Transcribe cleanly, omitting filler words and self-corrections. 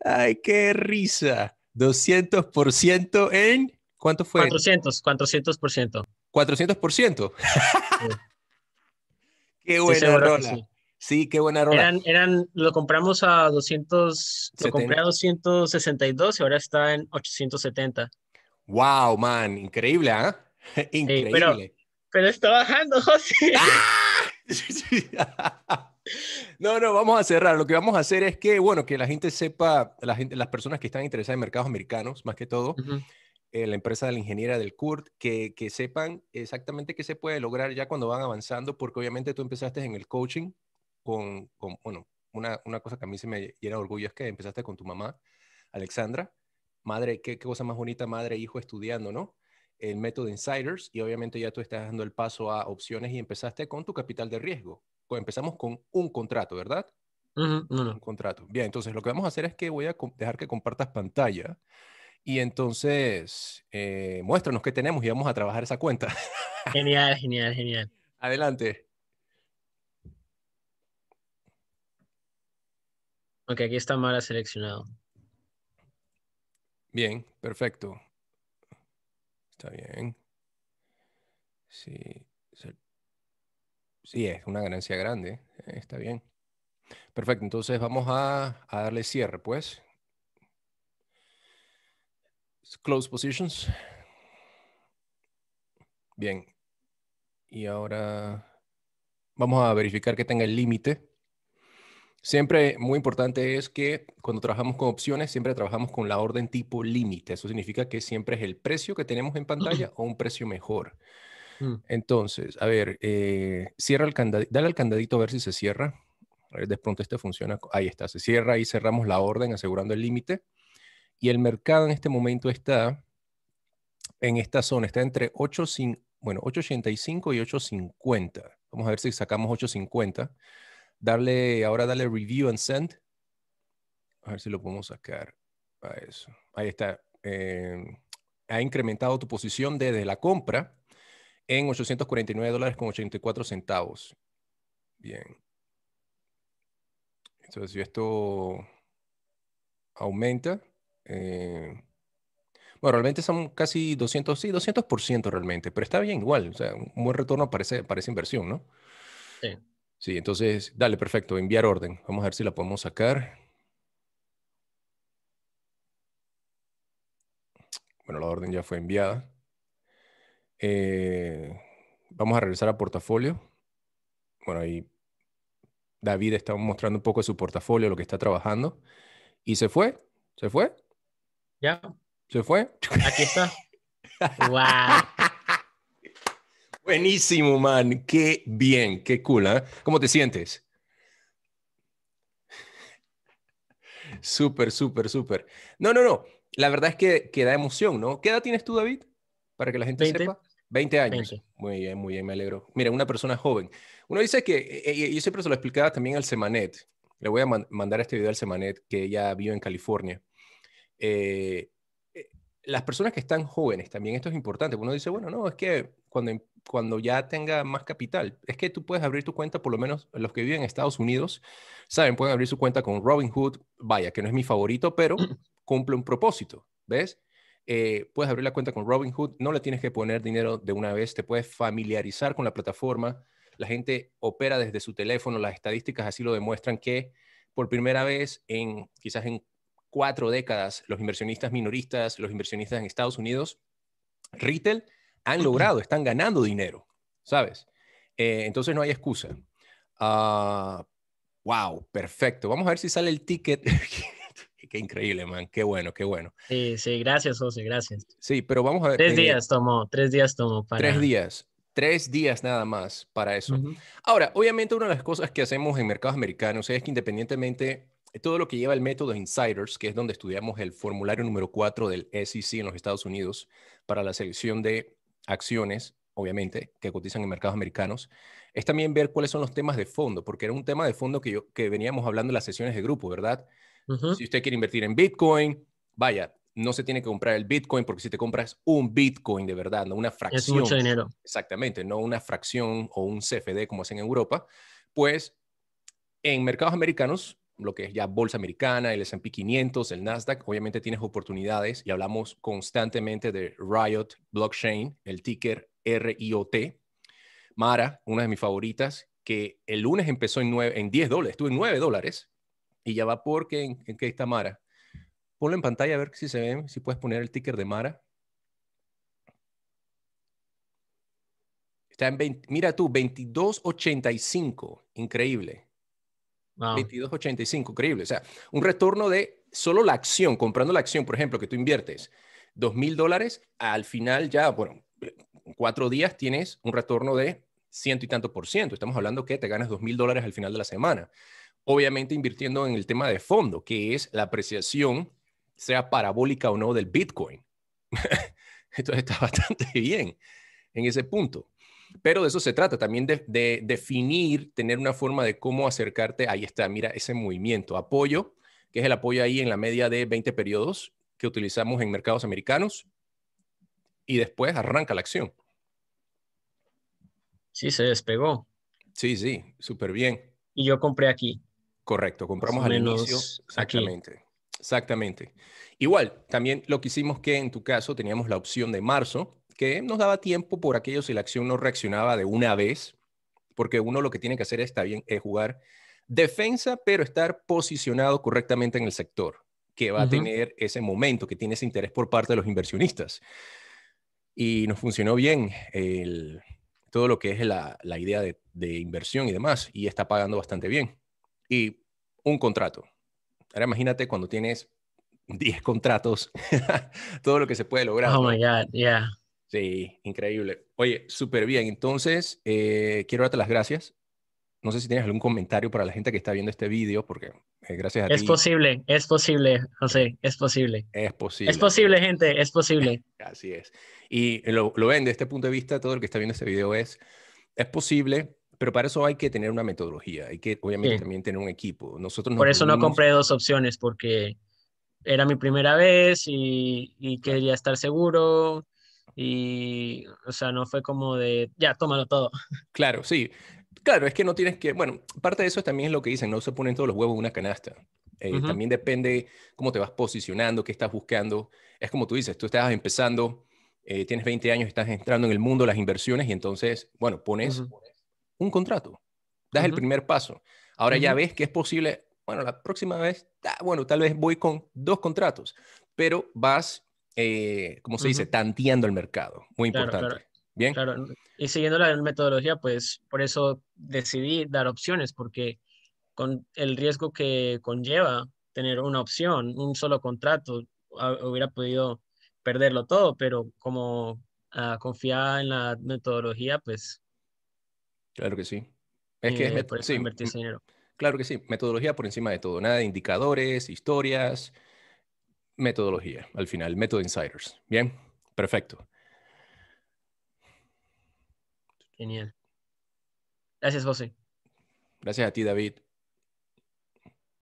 ¡Ay, qué risa! 200% en... ¿Cuánto fue? 400%. 400%. Sí. Qué buena rola. Sí. Sí, qué buena rola. Lo compramos a 200, lo compré a 262 y ahora está en 870. Wow, man, increíble, ¿ah? ¿Eh? Increíble. Sí, pero está bajando, José. ¡Ah! No, vamos a cerrar. Lo que vamos a hacer es que, bueno, que la gente sepa, las personas que están interesadas en mercados americanos, más que todo, uh-huh. La empresa de la ingeniera del Kurt, que sepan exactamente qué se puede lograr ya cuando van avanzando, porque obviamente tú empezaste en el coaching con bueno, una cosa que a mí se me llena de orgullo es que empezaste con tu mamá, Alexandra, madre, qué cosa más bonita, madre e hijo estudiando, ¿no? El método Insiders, y obviamente ya tú estás dando el paso a opciones y empezaste con tu capital de riesgo. Empezamos con un contrato, ¿verdad? Uh-huh, uh-huh. Un contrato. Bien, entonces lo que vamos a hacer es que voy a dejar que compartas pantalla y entonces muéstranos qué tenemos y vamos a trabajar esa cuenta. Genial. Adelante. Ok, aquí está Mara seleccionado. Bien, perfecto. Está bien. Sí. Sí, es una ganancia grande. Está bien. Perfecto, entonces vamos a darle cierre, pues. Close positions. Bien. Y ahora vamos a verificar que tenga el límite. Siempre muy importante es que cuando trabajamos con opciones, siempre trabajamos con la orden tipo límite. Eso significa que siempre es el precio que tenemos en pantalla o un precio mejor. Entonces, a ver, cierra el candadito, dale al candadito a ver si se cierra. A ver, de pronto este funciona. Ahí está, se cierra y cerramos la orden asegurando el límite. Y el mercado en este momento está en esta zona, está entre 8.85 y 8.50. Vamos a ver si sacamos 8.50. Ahora dale review and send. A ver si lo podemos sacar a eso. Ahí está. Ha incrementado tu posición desde la compra en $849.84. Bien. Entonces, si esto aumenta, bueno, realmente son casi 200% realmente, pero está bien igual. O sea, un buen retorno parece inversión, ¿no? Sí. Sí, entonces, dale, perfecto, enviar orden. Vamos a ver si la podemos sacar. Bueno, la orden ya fue enviada. Vamos a regresar a portafolio. Bueno, ahí David está mostrando un poco de su portafolio, lo que está trabajando. ¿Y se fue? ¿Se fue? Ya. ¿Se fue? Aquí está. ¡Wow! Buenísimo, man. Qué bien, qué cool, ¿eh? ¿Cómo te sientes? Súper. No. La verdad es que da emoción, ¿no? ¿Qué edad tienes tú, David? Para que la gente sepa. 20 años. 20. Muy bien, me alegro. Mira, una persona joven. Uno dice que, yo siempre se lo explicaba también al Semanet, le voy a mandar este video al Semanet que ella vio en California. Las personas que están jóvenes también, esto es importante. Uno dice, bueno, no, es que cuando ya tenga más capital, es que tú puedes abrir tu cuenta, por lo menos los que viven en Estados Unidos, saben, pueden abrir su cuenta con Robinhood, vaya, que no es mi favorito, pero cumple un propósito, ¿ves? Puedes abrir la cuenta con Robinhood, no le tienes que poner dinero de una vez, te puedes familiarizar con la plataforma, la gente opera desde su teléfono, las estadísticas así lo demuestran que por primera vez quizás en 4 décadas, los inversionistas minoristas, los inversionistas en Estados Unidos, retail, han logrado, están ganando dinero, ¿sabes? Entonces no hay excusa. Wow, perfecto. Vamos a ver si sale el ticket. Qué increíble, man. Qué bueno. Sí, gracias, José, gracias. Sí, pero vamos a ver. 3 días tomó, 3 días para... 3 días nada más para eso. Uh-huh. Ahora, obviamente una de las cosas que hacemos en mercados americanos es que independientemente de todo lo que lleva el método Insiders, que es donde estudiamos el formulario número 4 del SEC en los Estados Unidos para la selección de acciones, obviamente, que cotizan en mercados americanos, es también ver cuáles son los temas de fondo, porque era un tema de fondo que veníamos hablando en las sesiones de grupo, ¿verdad? Uh-huh. Si usted quiere invertir en Bitcoin, vaya, no se tiene que comprar el Bitcoin porque si te compras un Bitcoin de verdad, no una fracción. Es mucho dinero. Exactamente, no una fracción o un CFD como hacen en Europa. Pues en mercados americanos lo que es ya bolsa americana, el S&P 500, el Nasdaq, obviamente tienes oportunidades y hablamos constantemente de Riot Blockchain, el ticker RIOT. Mara, una de mis favoritas, que el lunes empezó en $10, estuvo en $9 y ya va porque ¿en qué está Mara? Ponlo en pantalla a ver si se ve, si puedes poner el ticker de Mara. Está en 20, mira tú, 22.85, increíble. Wow. 22.85, increíble. O sea, un retorno de solo la acción, comprando la acción, por ejemplo, que tú inviertes $2,000, al final ya, bueno, en 4 días tienes un retorno de ciento y tanto por ciento. Estamos hablando que te ganas $2,000 al final de la semana. Obviamente invirtiendo en el tema de fondo, que es la apreciación, sea parabólica o no, del Bitcoin. Entonces está bastante bien en ese punto. Pero de eso se trata, también de definir, tener una forma de cómo acercarte. Ahí está, mira ese movimiento. Apoyo, que es el apoyo ahí en la media de 20 periodos que utilizamos en mercados americanos. Y después arranca la acción. Sí, se despegó. Sí, súper bien. Y yo compré aquí. Correcto, compramos al inicio. Exactamente. Aquí. Exactamente. Igual, también lo que hicimos que en tu caso teníamos la opción de marzo, que nos daba tiempo por aquello si la acción no reaccionaba de una vez, porque uno lo que tiene que hacer está bien, es jugar defensa, pero estar posicionado correctamente en el sector, que va a tener ese momento, que tiene ese interés por parte de los inversionistas. Y nos funcionó bien todo lo que es la idea de inversión y demás, y está pagando bastante bien. Y un contrato. Ahora imagínate cuando tienes 10 contratos, todo lo que se puede lograr. Oh, my God, yeah. Sí, increíble. Oye, súper bien. Entonces, quiero darte las gracias. No sé si tienes algún comentario para la gente que está viendo este video, porque gracias a ti. Es posible, José, es posible. Es posible, gente, es posible. Así es. Y lo ven, de este punto de vista, todo el que está viendo este video es posible, pero para eso hay que tener una metodología, hay que, obviamente, también tener un equipo. Por eso no compré 2 opciones, porque era mi primera vez y quería estar seguro. Y, o sea, no fue como de, ya, tómalo todo. Claro, sí. Claro, es que no tienes que... Bueno, parte de eso también es lo que dicen, no se ponen todos los huevos en una canasta. También depende cómo te vas posicionando, qué estás buscando. Es como tú dices, tú estás empezando, tienes 20 años, estás entrando en el mundo de las inversiones y entonces, bueno, pones un contrato. Das el primer paso. Ahora ya ves que es posible, bueno, la próxima vez, bueno, tal vez voy con 2 contratos, pero vas... ¿cómo se dice? Tanteando el mercado. Muy importante. Claro. ¿Bien? Claro. Y siguiendo la metodología, pues por eso decidí dar opciones, porque con el riesgo que conlleva tener una opción, un solo contrato, hubiera podido perderlo todo, pero como confiaba en la metodología, pues... Claro que sí. Es que es invertir ese dinero. Claro que sí. Metodología por encima de todo. Nada de indicadores, historias... Metodología, al final, Método Insiders. Bien, perfecto. Genial. Gracias, José. Gracias a ti, David.